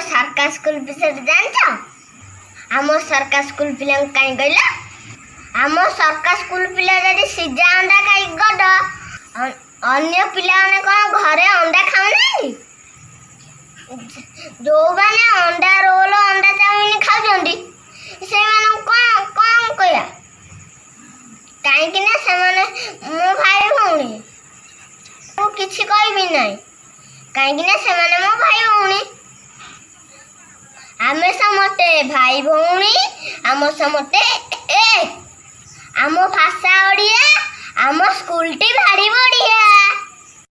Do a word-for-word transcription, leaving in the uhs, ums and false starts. सरकार स्कूल विषय जान आम सरकार स्कूल पे कहीं गल आम सरकार स्कूल पे सीझा अंडा खाई गड अन्य पाने कौन घरे अंडा खाऊ जो मैंने अंडा रोल अंडा चाउमिन खाऊँ से कौन कौन कह कहीं मो भाई भौणी मु कि कहबी ना कहीं से मो भाई भौणी आम समस्ते भाई भौणी आम समस्ते ए आम भाषा ओडिया आम स्कूल टी भारी बढ़िया।